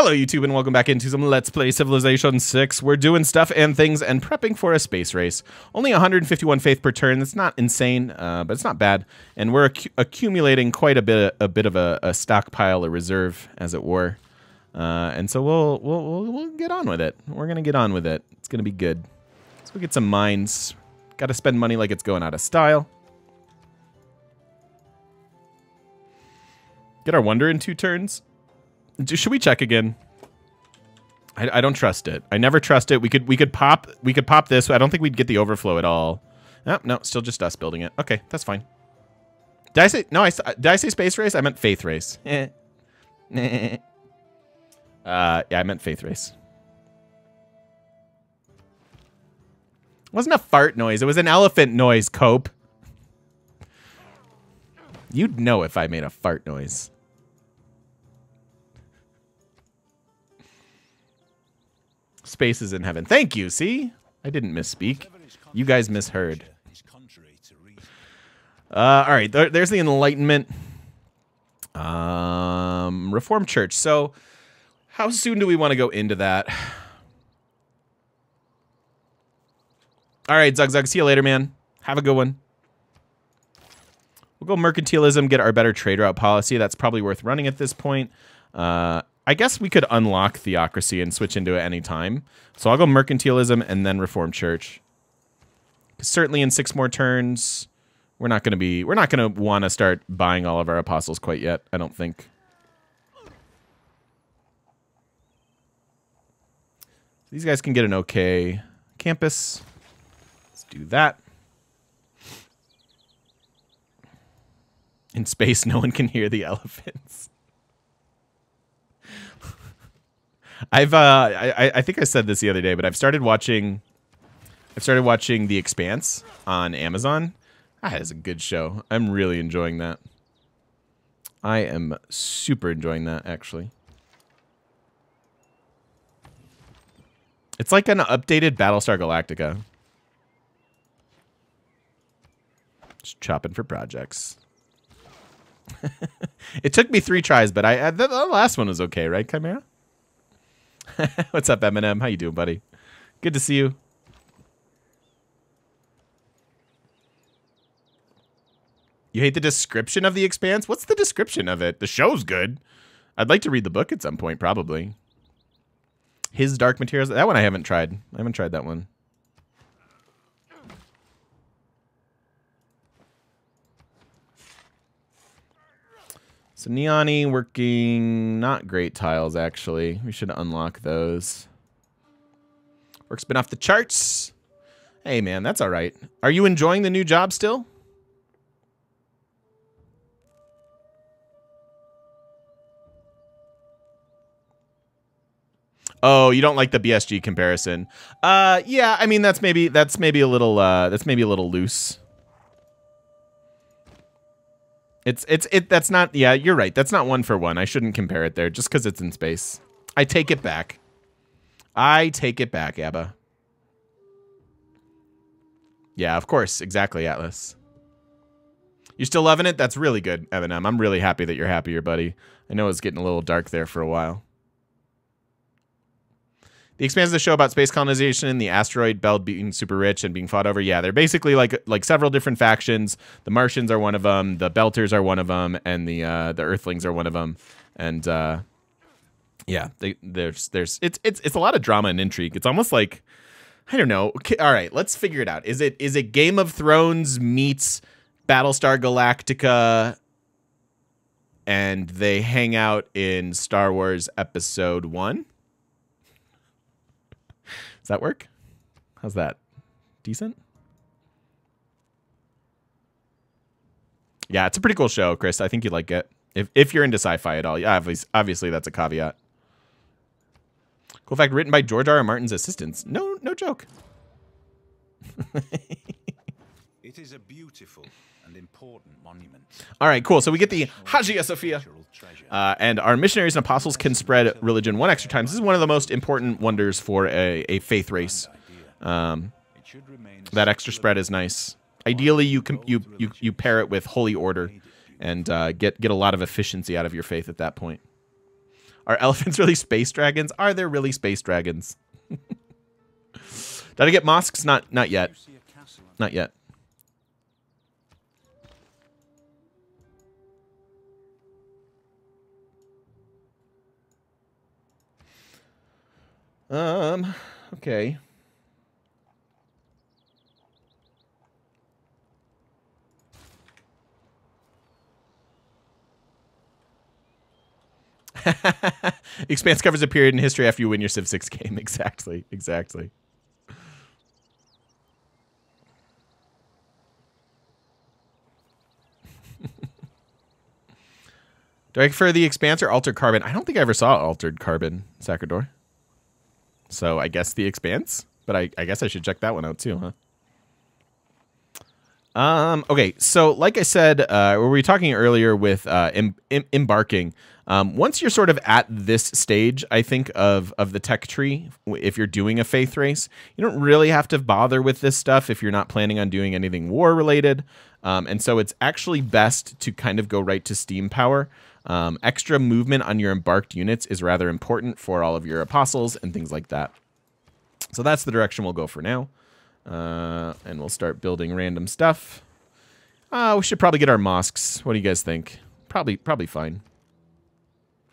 Hello, YouTube, and welcome back into some Let's Play Civilization 6. We're doing stuff and things and prepping for a space race. Only 151 faith per turn. That's not insane, but it's not bad. And we're accumulating quite a bit of a stockpile, a reserve, as it were. And so we'll get on with it. We're gonna get on with it. It's gonna be good. Let's go get some mines. Got to spend money like it's going out of style. Get our wonder in 2 turns. Should we check again? I don't trust it. I never trust it. We could pop this. I don't think we'd get the overflow at all. Oh, no, still just us building it. Okay, that's fine. Did I say no? Did I say space race? I meant faith race. Yeah, I meant faith race. It wasn't a fart noise. It was an elephant noise. Cope. You'd know if I made a fart noise. Space is in heaven. Thank you. See, I didn't misspeak. You guys misheard. All right. There's the Enlightenment. Reformed Church. So how soon do we want to go into that? All right, Zug Zug. See you later, man. Have a good one. We'll go mercantilism, get our better trade route policy. That's probably worth running at this point. I guess we could unlock theocracy and switch into it any time. So I'll go mercantilism and then Reformed Church. Certainly in 6 more turns, we're not gonna want to start buying all of our apostles quite yet, I don't think. These guys can get an okay campus. Let's do that. In space, no one can hear the elephants. I think I said this the other day, but I've started watching The Expanse on Amazon. That is a good show. I'm really enjoying that. I am super enjoying that, actually. It's like an updated Battlestar Galactica. Just chopping for projects. It took me 3 tries, but the last one was okay, right, Chimera? What's up, Eminem? How you doing, buddy? Good to see you. You hate the description of The Expanse? What's the description of it? The show's good. I'd like to read the book at some point, probably. His Dark Materials. That one I haven't tried. I haven't tried that one. So Neoni working not great tiles, actually. We should unlock those. Work's been off the charts. Hey, man, that's all right. Are you enjoying the new job still? Oh, you don't like the BSG comparison. Yeah, I mean, that's maybe a little loose. That's not, yeah, you're right. That's not 1 for 1. I shouldn't compare it there just because it's in space. I take it back. I take it back, Abba. Yeah, of course. Exactly, Atlas. You still loving it? That's really good, Eminem. I'm really happy that you're happier, buddy. I know it's getting a little dark there for a while. The Expanse is a show about space colonization and the asteroid belt being super rich and being fought over. Yeah, they're basically like several different factions. The Martians are one of them. The Belters are one of them, and the Earthlings are one of them. And yeah, it's a lot of drama and intrigue. It's almost like, I don't know. Okay, all right, let's figure it out. Is it Game of Thrones meets Battlestar Galactica, and they hang out in Star Wars Episode 1? Does that work? How's that? Decent? Yeah, it's a pretty cool show, Chris. I think you'd like it. If you're into sci-fi at all. Yeah, obviously that's a caveat. Cool fact, written by George R. R. Martin's assistants. No joke. It is a beautiful and important monument. All right, cool. So we get the Hagia Sophia. And our missionaries and apostles can spread religion 1 extra time. This is one of the most important wonders for a faith race. That extra spread is nice. Ideally, you pair it with holy order and get a lot of efficiency out of your faith at that point. Are elephants really space dragons? Are there really space dragons? Did I get mosques? Not yet. Not yet. Okay. Expanse covers a period in history after you win your Civ 6 game. Exactly, exactly. Do I prefer The Expanse or Altered Carbon? I don't think I ever saw Altered Carbon, Sacrador. So I guess The Expanse, but I guess I should check that one out too, huh? Okay, so like I said, we were talking earlier with embarking. Once you're sort of at this stage, I think, of the tech tree, if you're doing a faith race, you don't really have to bother with this stuff if you're not planning on doing anything war-related. And so it's actually best to kind of go right to steam power. Extra movement on your embarked units is rather important for all of your apostles and things like that. So that's the direction we'll go for now. And we'll start building random stuff. We should probably get our mosques. What do you guys think? Probably fine.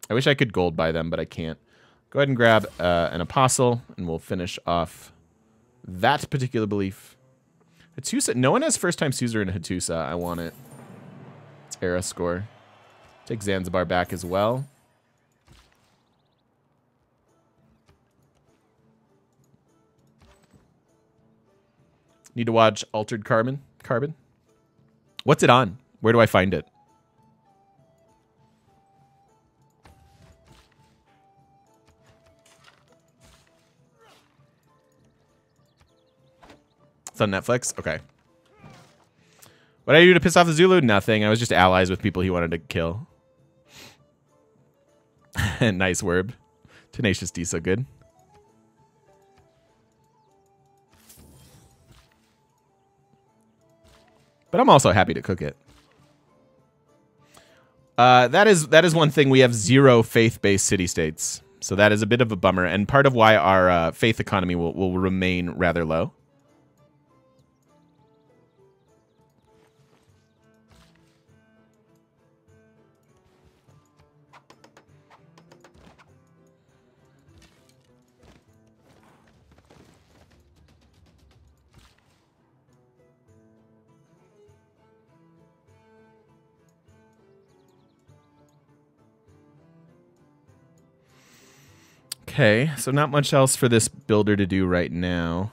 I wish I could gold buy them, but I can't. Go ahead and grab an apostle, and we'll finish off that particular belief. Hattusa. No one has first-time Suzer in Hattusa. I want it. It's era score. Take Zanzibar back as well. Need to watch Altered Carbon. What's it on? Where do I find it? It's on Netflix? Okay. What did I do to piss off the Zulu? Nothing. I was just allies with people he wanted to kill. Nice word. Tenacious D so good. But I'm also happy to cook it. That is one thing. We have zero faith-based city-states. So that is a bit of a bummer. And part of why our faith economy will remain rather low. Okay, so not much else for this builder to do right now.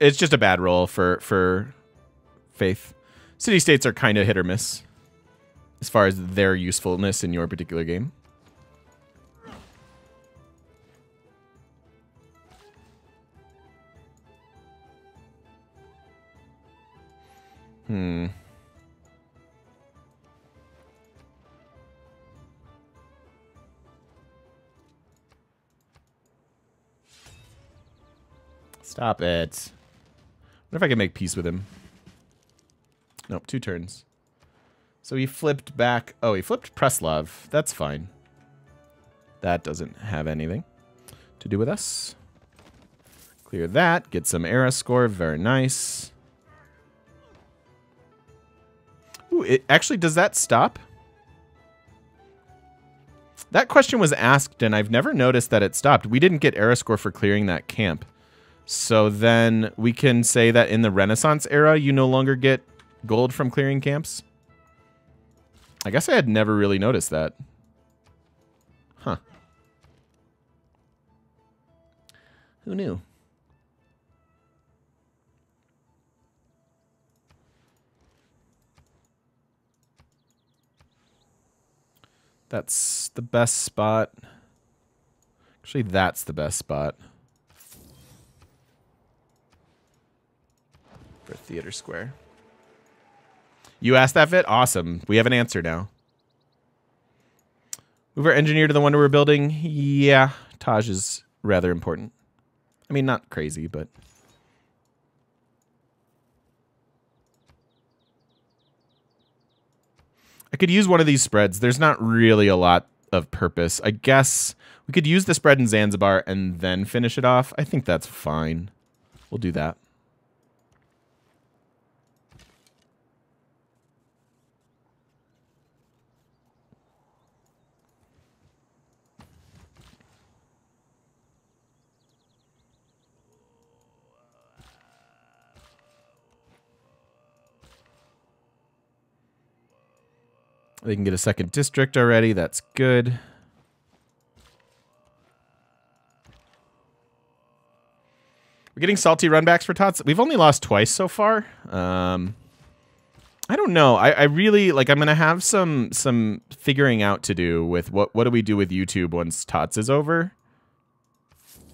It's just a bad roll for faith. City-states are kind of hit or miss as far as their usefulness in your particular game. Stop it. What if I can make peace with him? Nope, 2 turns. So he flipped back. Oh, he flipped Preslov. That's fine. That doesn't have anything to do with us. Clear that. Get some era score. Very nice. Ooh, it actually, does that stop? That question was asked, and I've never noticed that it stopped. We didn't get era score for clearing that camp. So then we can say that in the Renaissance era, you no longer get gold from clearing camps. I guess I had never really noticed that. Huh. Who knew? That's the best spot. Actually, that's the best spot. For Theater Square. You asked that, Fit? Awesome. We have an answer now. Move our engineer to the one we're building. Yeah, Taj is rather important. I mean, not crazy, but... I could use one of these spreads. There's not really a lot of purpose. I guess we could use the spread in Zanzibar and then finish it off. I think that's fine. We'll do that. They can get a second district already. That's good. We're getting salty runbacks for Tots. We've only lost twice so far. I don't know. I really like. I'm gonna have some figuring out to do with what do we do with YouTube once Tots is over?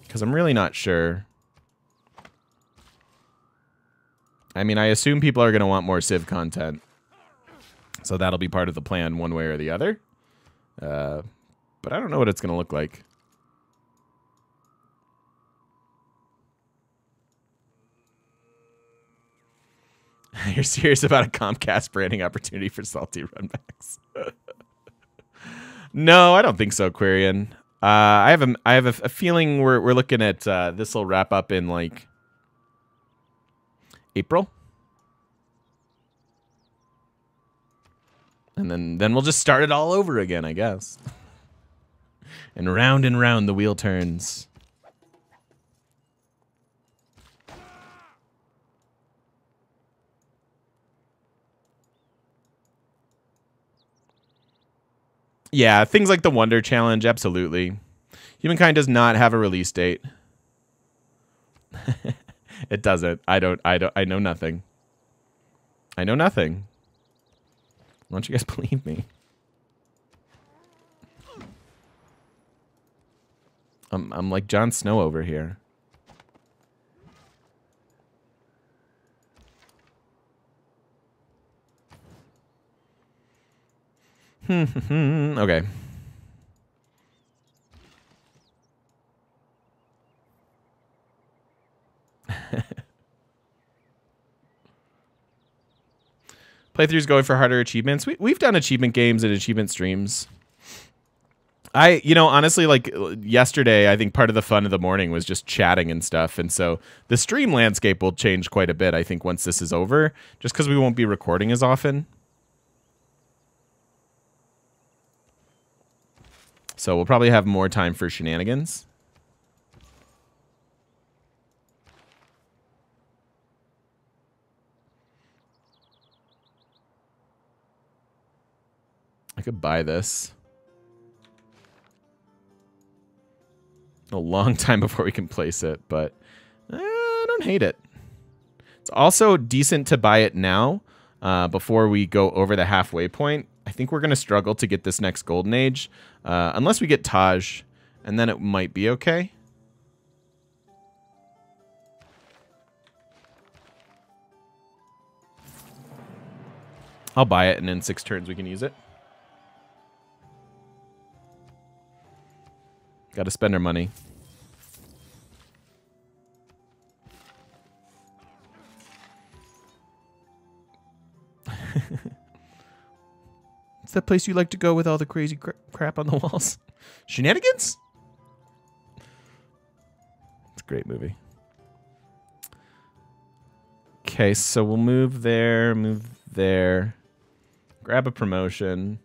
Because I'm really not sure. I mean, I assume people are gonna want more Civ content. So that'll be part of the plan one way or the other. But I don't know what it's going to look like. You're serious about a Comcast branding opportunity for salty runbacks? No, I don't think so, Quirion. I have a feeling we're looking at this will wrap up in like April. And then we'll just start it all over again, I guess. And round the wheel turns. Yeah, things like the Wonder Challenge, absolutely. Humankind does not have a release date. It doesn't. I know nothing. I know nothing. Why don't you guys believe me? I'm like Jon Snow over here. Okay. Playthroughs going for harder achievements. We've done achievement games and achievement streams. You know, honestly, like yesterday, I think part of the fun of the morning was just chatting and stuff. And so the stream landscape will change quite a bit, I think, once this is over, just because we won't be recording as often. So we'll probably have more time for shenanigans. I could buy this. A long time before we can place it, but I don't hate it. It's also decent to buy it now before we go over the halfway point. I think we're going to struggle to get this next golden age unless we get Taj, and then it might be okay. I'll buy it, and in 6 turns we can use it. Got to spend our money. It's that place you like to go with all the crazy crap on the walls. Shenanigans? It's a great movie. Okay, so we'll move there, grab a promotion.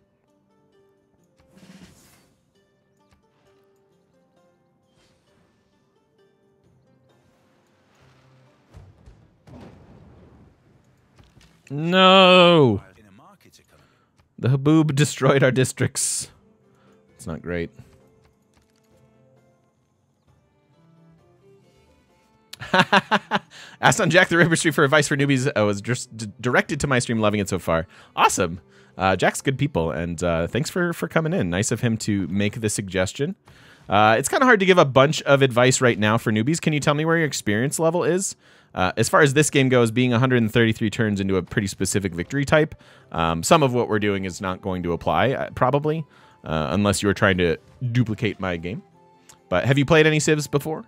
No! The Haboob destroyed our districts. It's not great. Asked on Jack the Ripper Street for advice for newbies. I was just directed to my stream, loving it so far. Awesome. Jack's good people, and thanks for coming in. Nice of him to make the suggestion. It's kind of hard to give a bunch of advice right now for newbies. Can you tell me where your experience level is? As far as this game goes, being 133 turns into a pretty specific victory type, some of what we're doing is not going to apply, probably. unless you were trying to duplicate my game. But have you played any Civs before?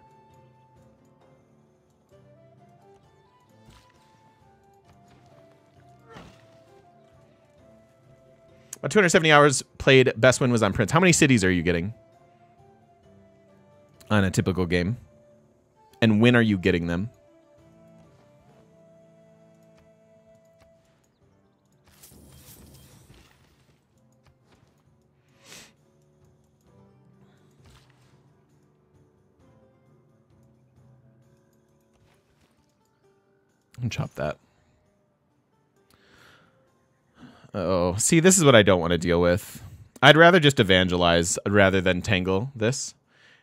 About 270 hours played. Best win was on Prince. How many cities are you getting on a typical game? And when are you getting them? And chop that. Uh-oh. See, this is what I don't want to deal with. I'd rather just evangelize rather than tangle this.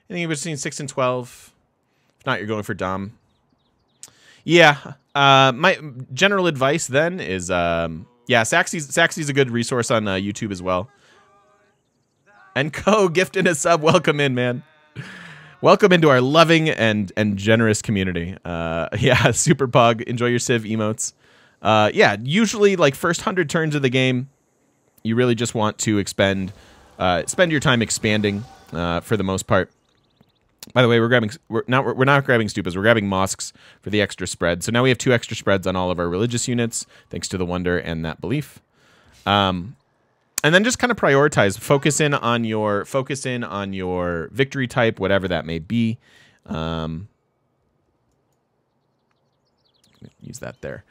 I think it was between 6 and 12. If not, you're going for Dom. Yeah. My general advice then is, yeah, Saxy's a good resource on YouTube as well. And Co, gifted a sub. Welcome in, man. Welcome into our loving and generous community. Yeah, Super Pug. Enjoy your Civ emotes. Yeah, usually like first 100 turns of the game, you really just want to spend your time expanding for the most part. By the way, we're not grabbing stupas, we're grabbing mosques for the extra spread. So now we have 2 extra spreads on all of our religious units, thanks to the wonder and that belief. And then just kind of prioritize, focus in on your victory type, whatever that may be. Use that there.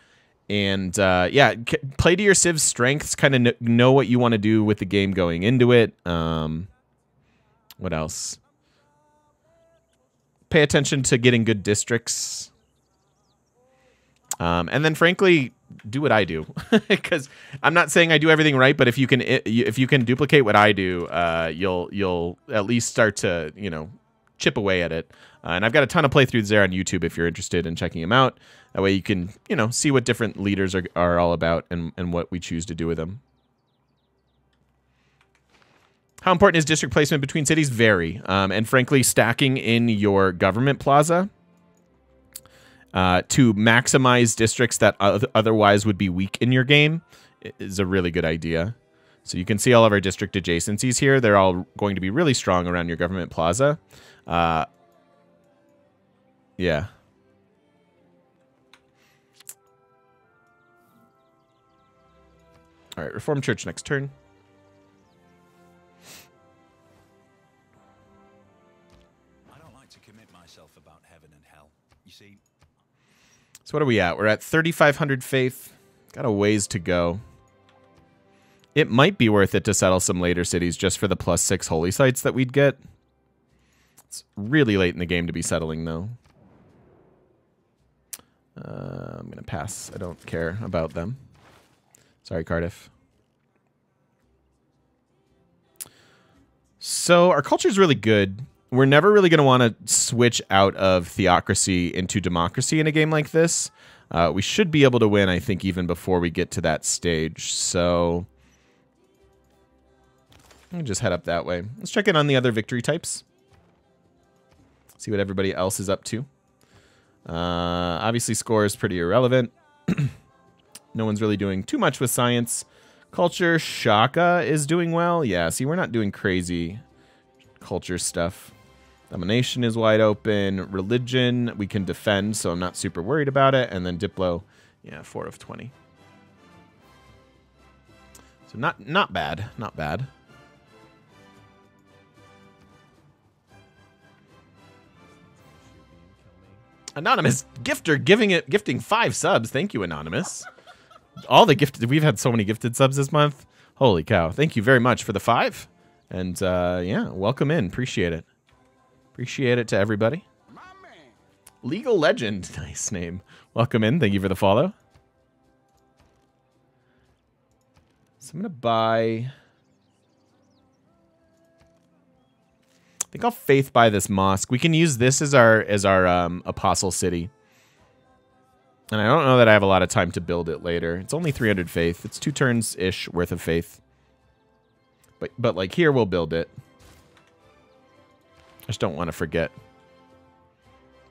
And yeah, play to your Civ's strengths, kind of know what you want to do with the game going into it. What else? Pay attention to getting good districts. And then frankly, do what I do, because I'm not saying I do everything right, but if you can duplicate what I do, you'll at least start to, you know, chip away at it. And I've got a ton of playthroughs there on YouTube if you're interested in checking them out. That way you can, you know, see what different leaders are all about and what we choose to do with them. How important is district placement between cities? Vary. And frankly, stacking in your government plaza to maximize districts that otherwise would be weak in your game is a really good idea. So you can see all of our district adjacencies here. They're all going to be really strong around your government plaza. Yeah. All right, Reformed Church next turn. I don't like to commit myself about heaven and hell. You see. So what are we at? We're at 3,500 faith. Got a ways to go. It might be worth it to settle some later cities just for the +6 holy sites that we'd get. It's really late in the game to be settling though. I'm gonna pass. I don't care about them. Sorry, Cardiff. So our culture is really good. We're never really going to want to switch out of theocracy into democracy in a game like this. We should be able to win, I think, even before we get to that stage. So I'm just head up that way. Let's check in on the other victory types. See what everybody else is up to. Obviously, score is pretty irrelevant. No one's really doing too much with science. Culture, Shaka is doing well. Yeah, see, we're not doing crazy culture stuff. Domination is wide open. Religion, we can defend, so I'm not super worried about it. And then Diplo, yeah, 4 of 20. So not bad, not bad. Anonymous Gifter gifting 5 subs. Thank you, Anonymous. All the gifted, we've had so many gifted subs this month. Holy cow. Thank you very much for the 5. And yeah, welcome in. Appreciate it. Appreciate it to everybody. Legal Legend, nice name. Welcome in. Thank you for the follow. So I'm going to buy, I think I'll faith buy this mosque. We can use this as our apostle city. And I don't know that I have a lot of time to build it later. It's only 300 faith. It's 2 turns-ish worth of faith. But like here, we'll build it. I just don't want to forget.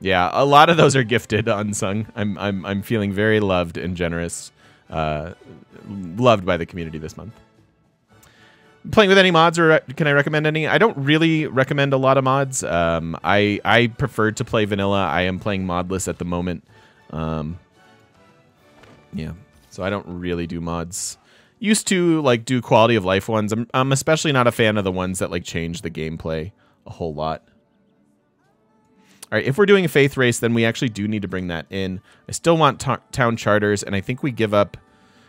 Yeah, a lot of those are gifted, unsung. I'm feeling very loved and generous. Loved by the community this month. Playing with any mods, or can I recommend any? I don't really recommend a lot of mods. I prefer to play vanilla. I am playing modless at the moment. Yeah, so I don't really do mods. Used to like do quality of life ones. I'm especially not a fan of the ones that like change the gameplay a whole lot. All right, if we're doing a faith race, then we actually do need to bring that in. I still want town charters, and I think we give up.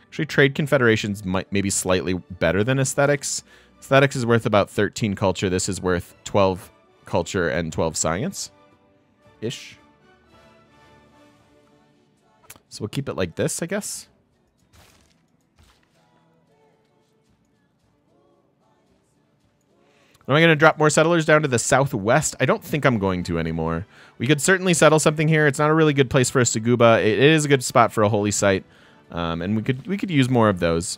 Actually, trade confederations might maybe slightly better than aesthetics. Aesthetics is worth about 13 culture. This is worth 12 culture and 12 science-ish. So we'll keep it like this, I guess. Am I going to drop more settlers down to the southwest? I don't think I'm going to anymore. We could certainly settle something here. It's not a really good place for us to gooba. It is a good spot for a holy site. And we could use more of those,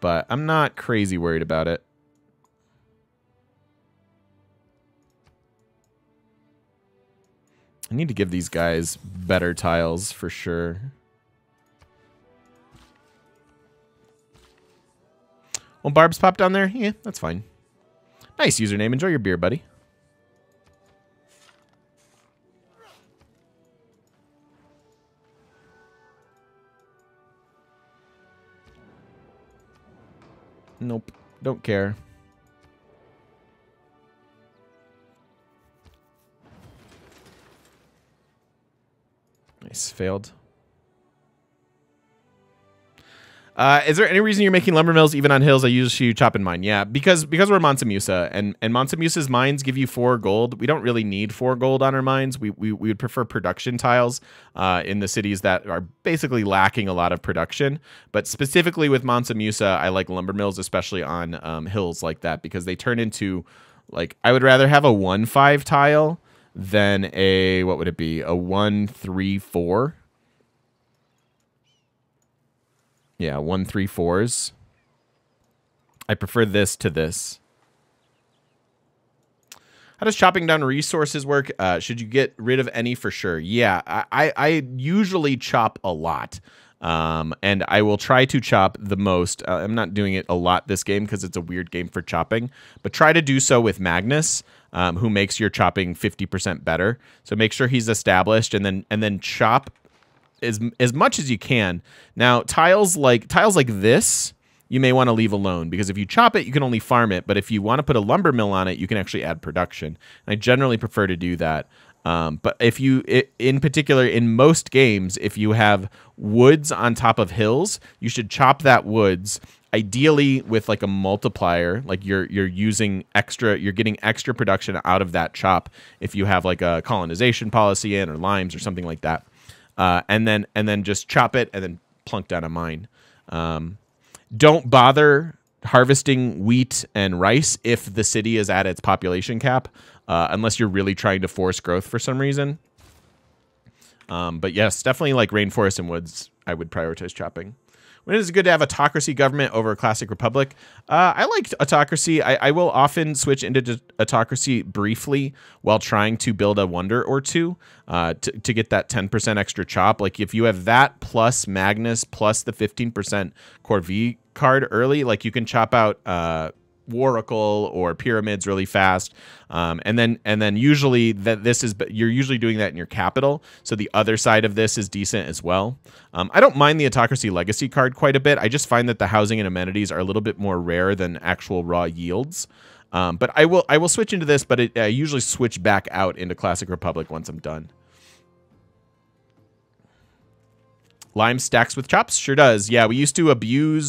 but I'm not crazy worried about it. I need to give these guys better tiles for sure. Well, Barb's popped on there. Yeah, that's fine. Nice username. Enjoy your beer, buddy. Nope, don't care. Nice, failed. Is there any reason you're making lumber mills even on hills? I usually chop and mine. Yeah, because we're Mansa Musa, and Mansa Musa's mines give you 4 gold. We don't really need 4 gold on our mines. We would prefer production tiles in the cities that are basically lacking a lot of production. But specifically with Mansa Musa, I like lumber mills, especially on hills like that, because they turn into, like, I would rather have a 1-5 tile than a, what would it be, a 1-3-4. Yeah, 1-3-4s. I prefer this to this. How does chopping down resources work? Should you get rid of any for sure? Yeah, I usually chop a lot. And I will try to chop the most. I'm not doing it a lot this game because it's a weird game for chopping. But try to do so with Magnus, who makes your chopping 50% better. So make sure he's established, and then chop as much as you can. Now, tiles like this, you may want to leave alone, because if you chop it, you can only farm it. But if you want to put a lumber mill on it, you can actually add production. And I generally prefer to do that. But if you, in particular, in most games, if you have woods on top of hills, you should chop that woods, ideally with like a multiplier, like you're using extra, you're getting extra production out of that chop if you have like a colonization policy in, or limes or something like that. And then just chop it and then plunk down a mine. Don't bother harvesting wheat and rice if the city is at its population cap, unless you're really trying to force growth for some reason. But yes, definitely like rainforests and woods, I would prioritize chopping. When is it good to have autocracy government over a classic republic? I liked autocracy. I will often switch into autocracy briefly while trying to build a wonder or two to get that 10% extra chop. Like if you have that plus Magnus plus the 15% Corvée card early, like you can chop out Warracle or pyramids really fast, and then usually that this is, you're usually doing that in your capital, so the other side of this is decent as well. I don't mind the autocracy legacy card quite a bit. I just find that the housing and amenities are a little bit more rare than actual raw yields. But I will switch into this, but I usually switch back out into Classic Republic once I'm done. Lime stacks with chops? Sure does. Yeah, we used to do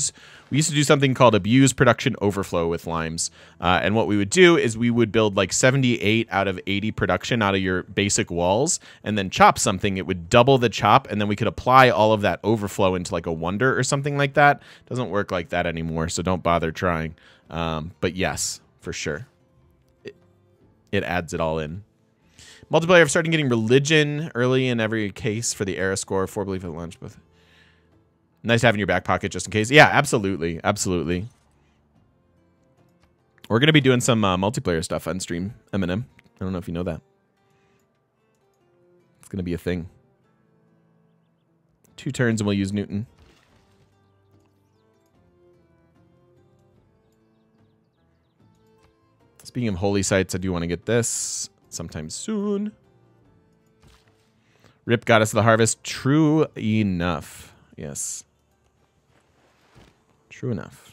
something called abuse production overflow with limes. And what we would do is we would build like 78 out of 80 production out of your basic walls and then chop something. It would double the chop, and then we could apply all of that overflow into like a wonder or something like that. It doesn't work like that anymore, so don't bother trying. But yes, for sure. It adds it all in. Multiplayer, I've started getting religion early in every case for the era score, 4 belief at launch. Both. Nice to have in your back pocket just in case. Yeah, absolutely. Absolutely. We're going to be doing some multiplayer stuff on stream, Eminem. I don't know if you know that. It's going to be a thing. 2 turns and we'll use Newton. Speaking of holy sites, I do want to get this sometime soon. Rip Goddess of the Harvest. True enough. Yes. True enough.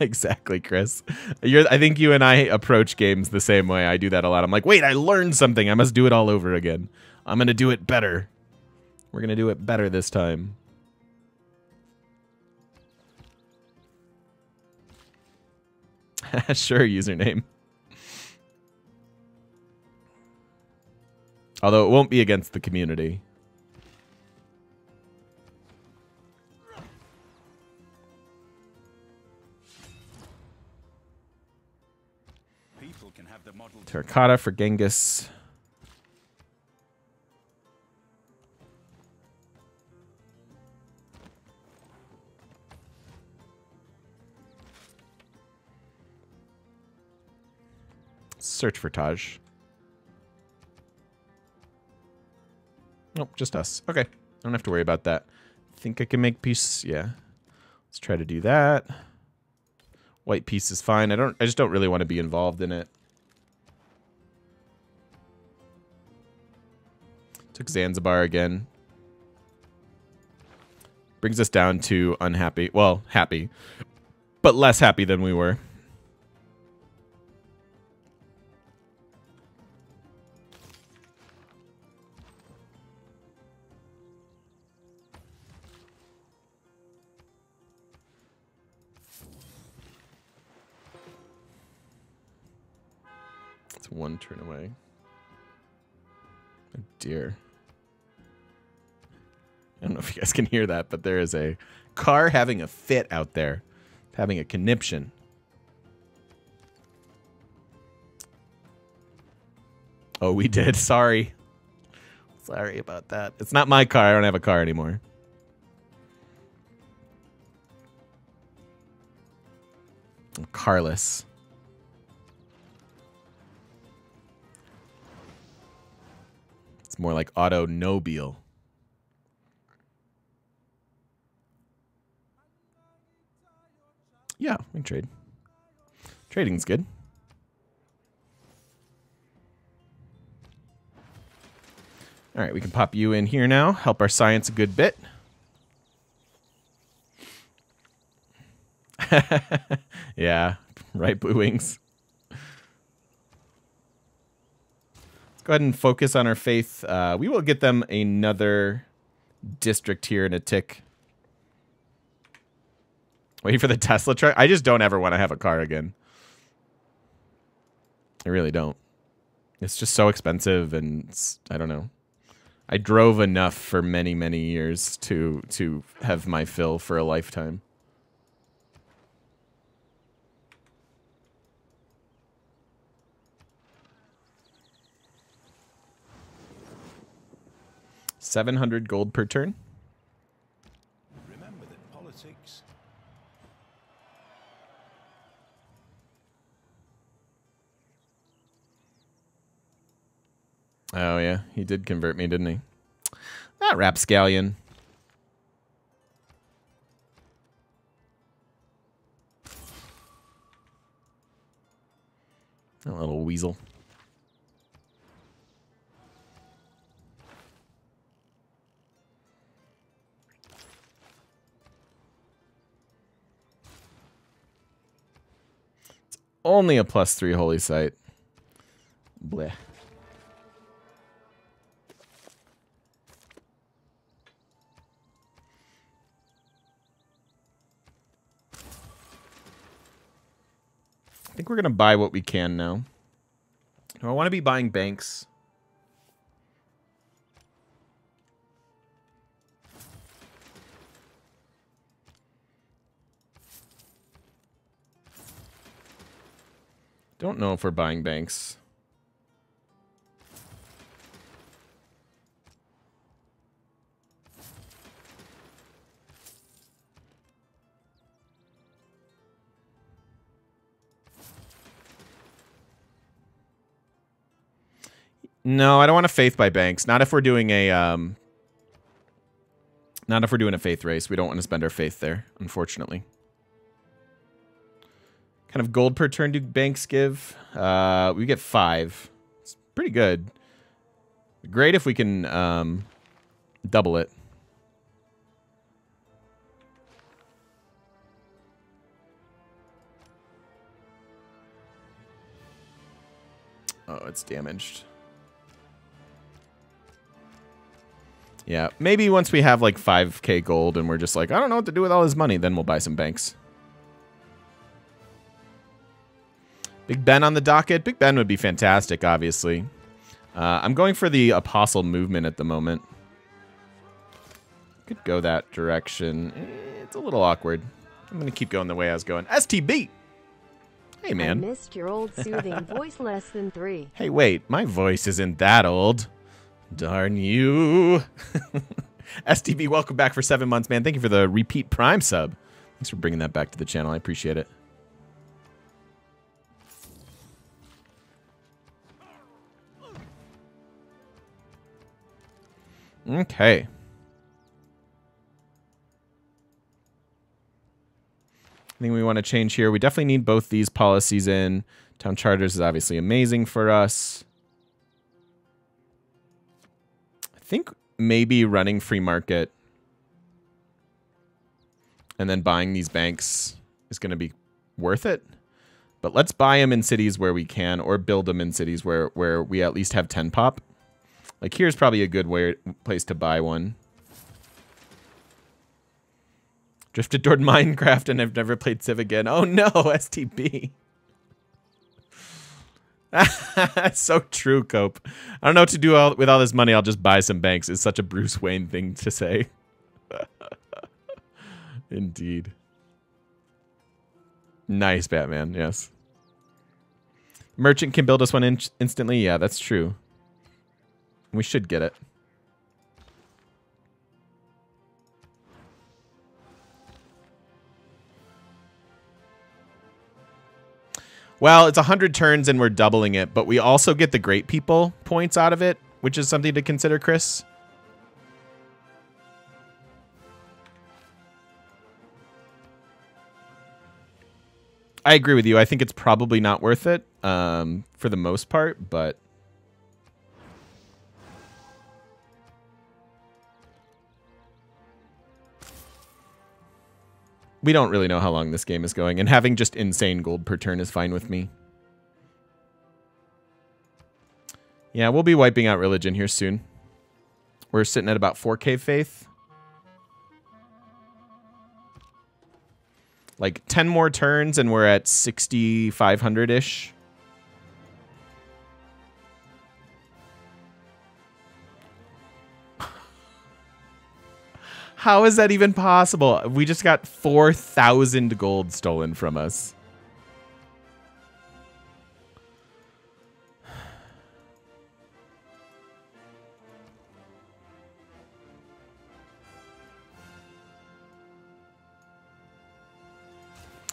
Exactly, Chris. I think you and I approach games the same way. I do that a lot. I'm like, wait, I learned something. I must do it all over again. I'm going to do it better. We're going to do it better this time. Sure, username. Although it won't be against the community. Terracotta for Genghis. Search for Taj. Nope, just us. Okay. I don't have to worry about that. Think I can make peace. Yeah. Let's try to do that. White peace is fine. I just don't really want to be involved in it. Took Zanzibar again. Brings us down to unhappy. Well, happy. But less happy than we were. It's one turn away. Oh dear. I don't know if you guys can hear that, but there is a car having a fit out there. Having a conniption. Oh, we did. Sorry. Sorry about that. It's not my car. I don't have a car anymore. I'm carless. It's more like auto-nobile. Yeah, we can trade. Trading's good. All right, we can pop you in here now. Help our science a good bit. Yeah, right, Blue Wings. Go ahead and focus on our faith. We will get them another district here in a tick. Wait for the Tesla truck. I just don't ever want to have a car again. I really don't. It's just so expensive, and it's, I don't know. I drove enough for many, many years to have my fill for a lifetime. $700 gold per turn. Remember that politics. Oh yeah, he did convert me, didn't he? That rapscallion. That little weasel. Only a +3 holy site. Bleh. I think we're going to buy what we can now. Do I want to be buying banks? Don't know if we're buying banks. No, I don't want to faith by banks. Not if we're doing a Not if we're doing a faith race. We don't want to spend our faith there, unfortunately. Kind of gold per turn do banks give? We get 5. It's pretty good. Great if we can double it. Oh, it's damaged. Yeah, maybe once we have like 5K gold and we're just like, I don't know what to do with all this money, then we'll buy some banks. Big Ben on the docket. Big Ben would be fantastic, obviously. I'm going for the Apostle movement at the moment. Could go that direction. It's a little awkward. I'm going to keep going the way I was going. STB! Hey, man. I missed your old soothing voice less than 3. Hey, wait. My voice isn't that old. Darn you. STB, welcome back for 7 months, man. Thank you for the repeat Prime sub. Thanks for bringing that back to the channel. I appreciate it. Okay. I think we want to change here. We definitely need both these policies in. Town charters is obviously amazing for us. I think maybe running free market and then buying these banks is going to be worth it. But let's buy them in cities where we can, or build them in cities where we at least have 10 pop. Like, here's probably a good place to buy one. Drifted toward Minecraft and I've never played Civ again. Oh no, STB. That's so true, Cope. I don't know what to do with all this money. I'll just buy some banks. It's such a Bruce Wayne thing to say. Indeed. Nice, Batman, yes. Merchant can build us one instantly. Yeah, that's true. We should get it. Well, it's 100 turns and we're doubling it, but we also get the great people points out of it, which is something to consider, Chris. I agree with you. I think it's probably not worth it for the most part, but... we don't really know how long this game is going, and having just insane gold per turn is fine with me. Yeah, we'll be wiping out religion here soon. We're sitting at about 4K faith. Like 10 more turns and we're at 6,500-ish. How is that even possible? We just got 4,000 gold stolen from us.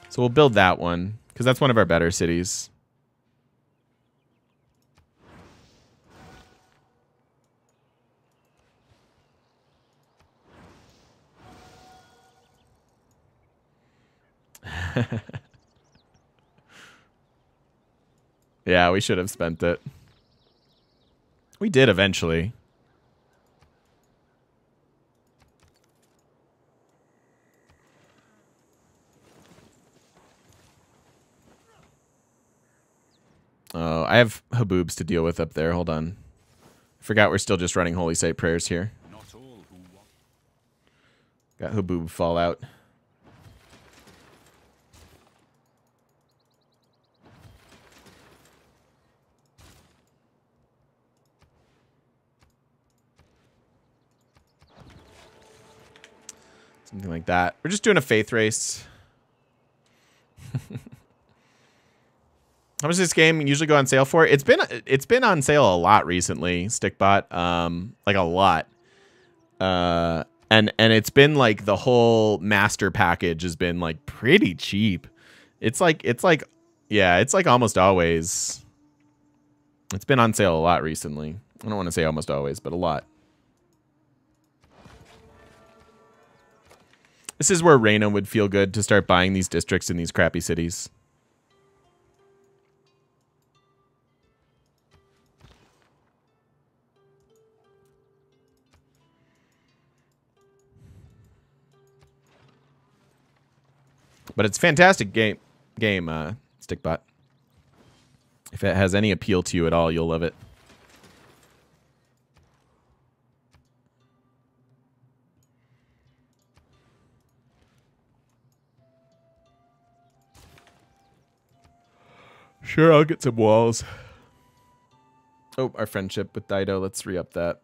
So we'll build that one, because that's one of our better cities. Yeah, we should have spent it. We did eventually. Oh, I have haboobs to deal with up there. Hold on. I forgot we're still just running holy site prayers here. Got haboob fallout. Something like that. We're just doing a faith race. How much does this game usually go on sale for? It's been on sale a lot recently, Stickbot. Like a lot. And it's been like the whole master package has been like pretty cheap. It's like yeah, it's like almost always. It's been on sale a lot recently. I don't want to say almost always, but a lot. This is where Reyna would feel good to start buying these districts in these crappy cities. But it's a fantastic game, Stickbot. If it has any appeal to you at all, you'll love it. Sure, I'll get some walls. Oh, our friendship with Dido. Let's re-up that.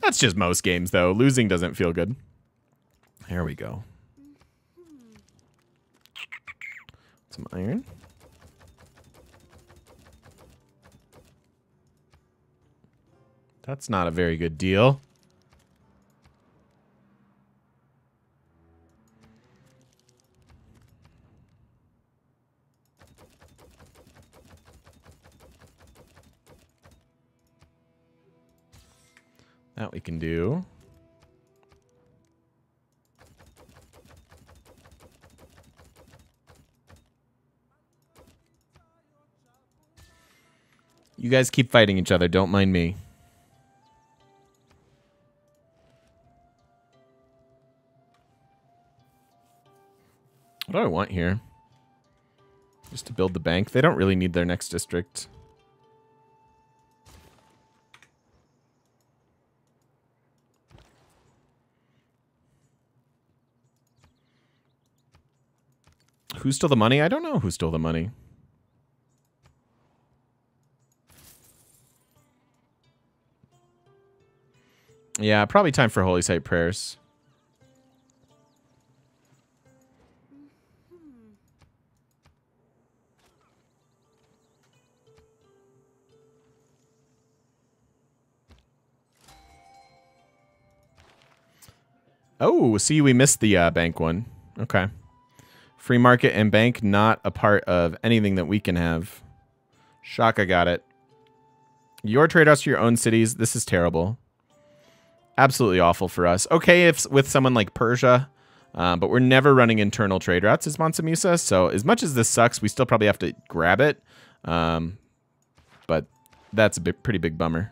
That's just most games, though. Losing doesn't feel good. There we go. Some iron. That's not a very good deal. That we can do. You guys keep fighting each other, don't mind me. What do I want here? Just to build the bank. They don't really need their next district. Who stole the money? I don't know who stole the money. Yeah, probably time for holy site prayers. Oh, see, we missed the bank one. Okay. Free market and bank, not a part of anything that we can have. Shaka got it. Your trade-offs for your own cities. This is terrible. Absolutely awful for us. Okay, if with someone like Persia, but we're never running internal trade routes as Mansa Musa, so as much as this sucks, we still probably have to grab it. But that's a pretty big bummer.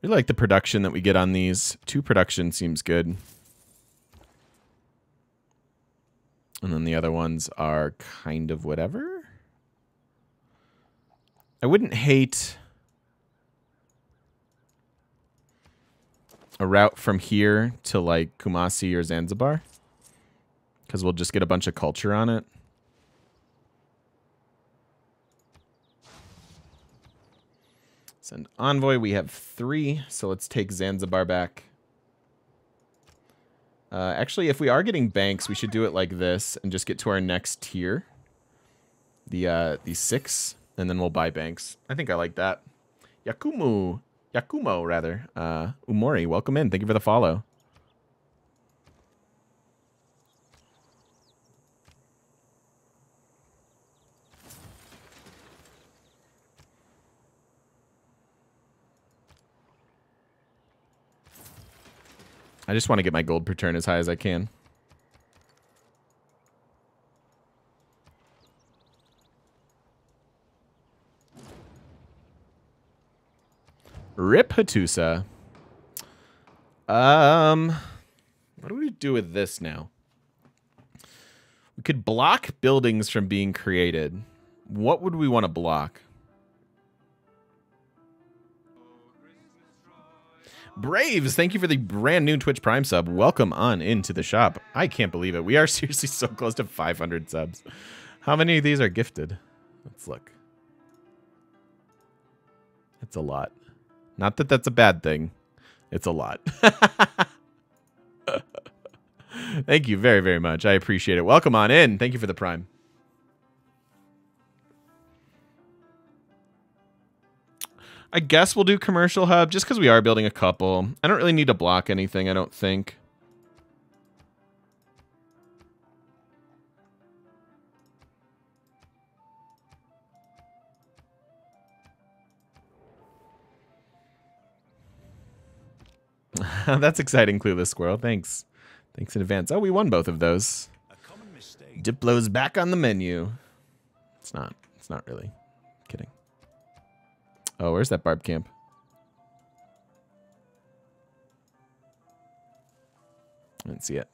We like the production that we get on these. 2 production seems good. And then the other ones are kind of whatever. I wouldn't hate a route from here to like Kumasi or Zanzibar, because we'll just get a bunch of culture on it. Send envoy. We have 3, so let's take Zanzibar back. Actually, if we are getting banks, we should do it like this and just get to our next tier, the 6, and then we'll buy banks. I think I like that. Yakumo rather. Umori, welcome in. Thank you for the follow. I just want to get my gold per turn as high as I can. Rip Hattusa. What do we do with this now? We could block buildings from being created. What would we want to block? Braves, thank you for the brand new Twitch Prime sub. Welcome on into the shop. I can't believe it. We are seriously so close to 500 subs. How many of these are gifted? Let's look. It's a lot. Not that that's a bad thing. It's a lot. Thank you very, very much. I appreciate it. Welcome on in. Thank you for the Prime. I guess we'll do commercial hub just because we are building a couple. I don't really need to block anything, I don't think. That's exciting, Clueless Squirrel. Thanks. Thanks in advance. Oh, we won both of those. Diplo's back on the menu. It's not. It's not really. I'm kidding. Oh, where's that barb camp? I didn't see it.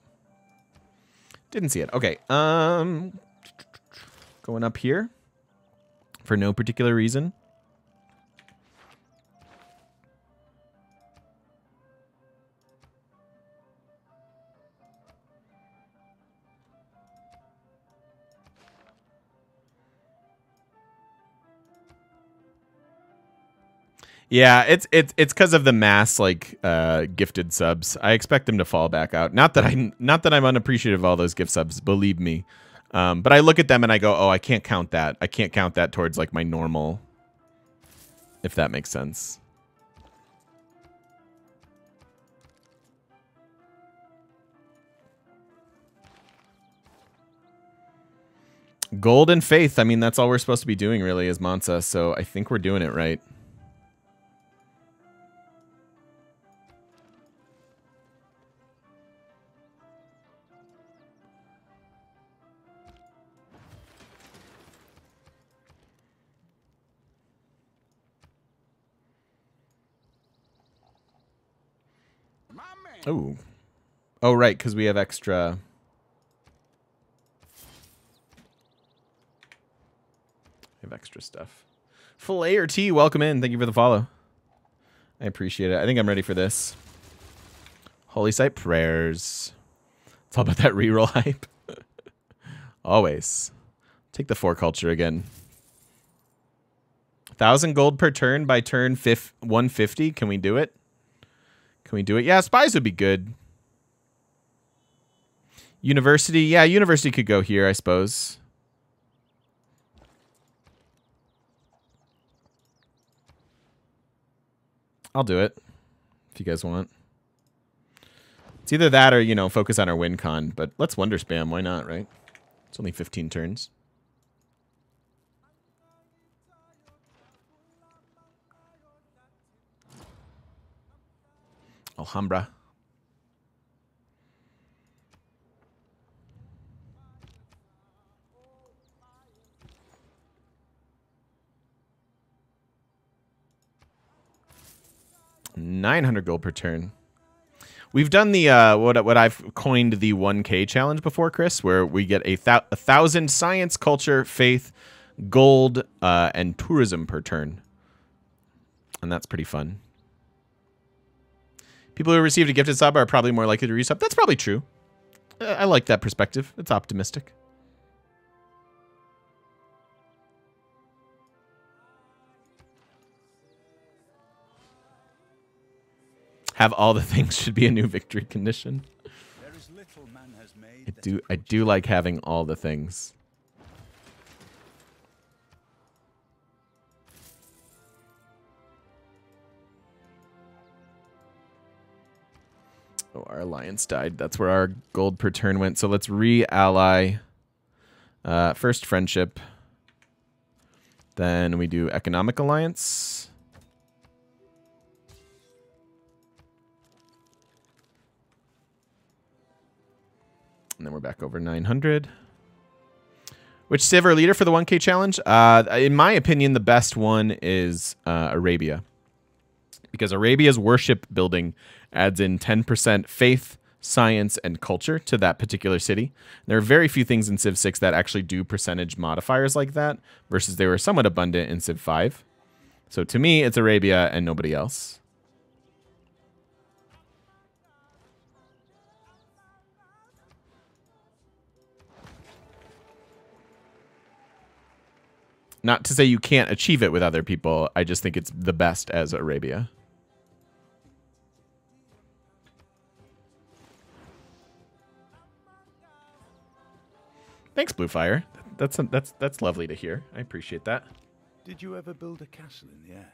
Didn't see it. Okay. Going up here for no particular reason. Yeah, it's because of the mass like gifted subs. I expect them to fall back out. Not that I'm unappreciative of all those gift subs, believe me. But I look at them and I go, oh, I can't count that. I can't count that towards like my normal. If that makes sense. Gold and faith. I mean, that's all we're supposed to be doing really is Mansa. So I think we're doing it right. Oh. Oh, right, because we have extra. We have extra stuff. Filet or tea, welcome in. Thank you for the follow. I appreciate it. I think I'm ready for this. Holy site prayers. It's all about that reroll hype. Always. Take the 4 culture again. 1,000 gold per turn by turn 150. Can we do it? Can we do it? Yeah, spies would be good. University. Yeah, university could go here, I suppose. I'll do it if you guys want. It's either that or, you know, focus on our win con. But let's wonder spam. Why not, right? It's only 15 turns. Alhambra. $900 gold per turn. We've done the what I've coined the 1K challenge before, Chris, where we get a thousand science, culture, faith, gold, and tourism per turn, and that's pretty fun. People who received a gifted sub are probably more likely to resub. That's probably true. I like that perspective. It's optimistic. Have all the things should be a new victory condition. There is little man has made. I do like having all the things. Oh, our alliance died. That's where our gold per turn went. So let's re-ally. First friendship. Then we do economic alliance. And then we're back over 900. Which civ or leader for the 1K challenge? In my opinion, the best one is Arabia. Because Arabia's worship building adds in 10% faith, science, and culture to that particular city. There are very few things in Civ 6 that actually do percentage modifiers like that, versus they were somewhat abundant in Civ 5. So to me, it's Arabia and nobody else. Not to say you can't achieve it with other people, I just think it's the best as Arabia. Thanks, Bluefire. That's lovely to hear. I appreciate that. Did you ever build a castle in the air?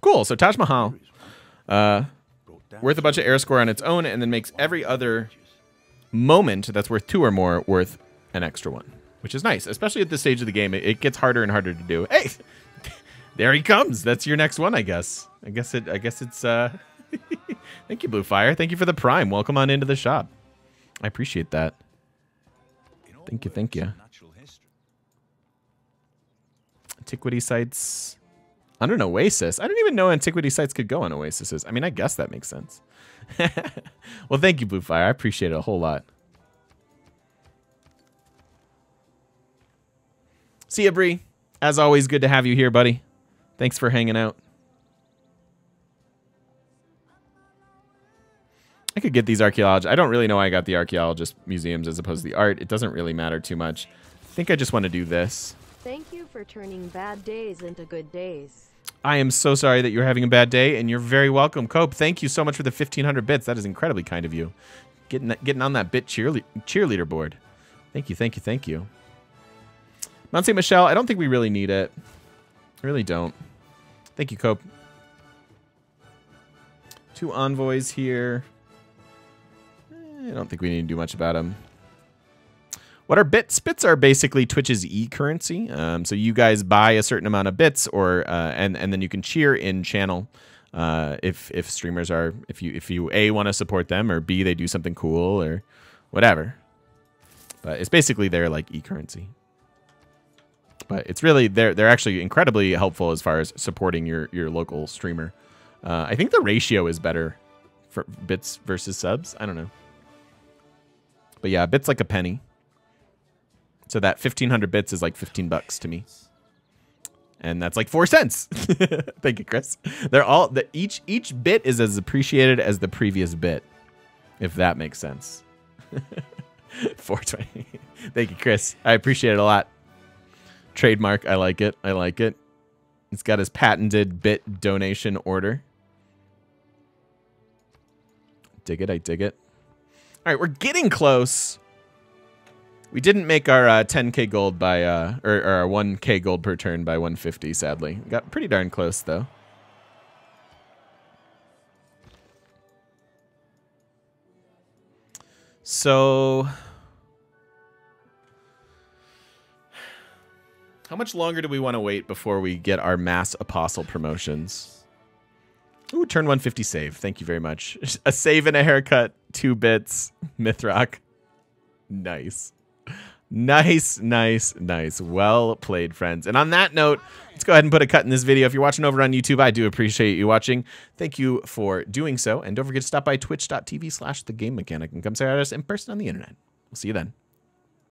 Cool. So Taj Mahal, worth a bunch of air score on its own, and then makes every other moment that's worth 2 or more worth an extra 1, which is nice, especially at this stage of the game. It gets harder and harder to do. Hey, there he comes. That's your next one, I guess. I guess it's. Thank you, Blue Fire. Thank you for the Prime. Welcome on into the shop. I appreciate that. Thank you. Thank you. Antiquity sites. I don't know, Oasis. I don't even know antiquity sites could go on Oasises. I mean, I guess that makes sense. Well, thank you, Blue Fire. I appreciate it a whole lot. See ya, Bree. As always, good to have you here, buddy. Thanks for hanging out. I could get these archaeologists. I don't really know why I got the archaeologist museums as opposed to the art. It doesn't really matter too much. I think I just want to do this. Thank you for turning bad days into good days. I am so sorry that you're having a bad day, and you're very welcome. Cope, thank you so much for the 1,500 bits. That is incredibly kind of you. Getting on that bit cheerleader board. Thank you, thank you, thank you. Mont-Saint-Michel, I don't think we really need it. I really don't. Thank you, Cope. 2 envoys here. I don't think we need to do much about them. What are bits? Bits are basically Twitch's e-currency. So you guys buy a certain amount of bits, or and then you can cheer in channel if streamers are if you A, want to support them, or B, they do something cool or whatever. But it's basically their like e-currency. But it's really they're actually incredibly helpful as far as supporting your local streamer. I think the ratio is better for bits versus subs. I don't know. But yeah, bits like a penny. So that 1,500 bits is like 15 bucks to me. And that's like 4 cents. Thank you, Chris. They're all each bit is as appreciated as the previous bit, if that makes sense. 420. Thank you, Chris. I appreciate it a lot. Trademark. I like it. I like it. It's got his patented bit donation order. Dig it. I dig it. All right, we're getting close. We didn't make our 10k gold by, or our 1k gold per turn by 150, sadly. We got pretty darn close, though. So, how much longer do we want to wait before we get our mass apostle promotions? Ooh, turn 150 save. Thank you very much. A save and a haircut, 2 bits, Mithrock. Nice. Nice, nice, nice. Well played, friends. And on that note, let's go ahead and put a cut in this video. If you're watching over on YouTube, I do appreciate you watching. Thank you for doing so. And don't forget to stop by twitch.tv/thegamemechanic and come say hi to us in person on the internet. We'll see you then.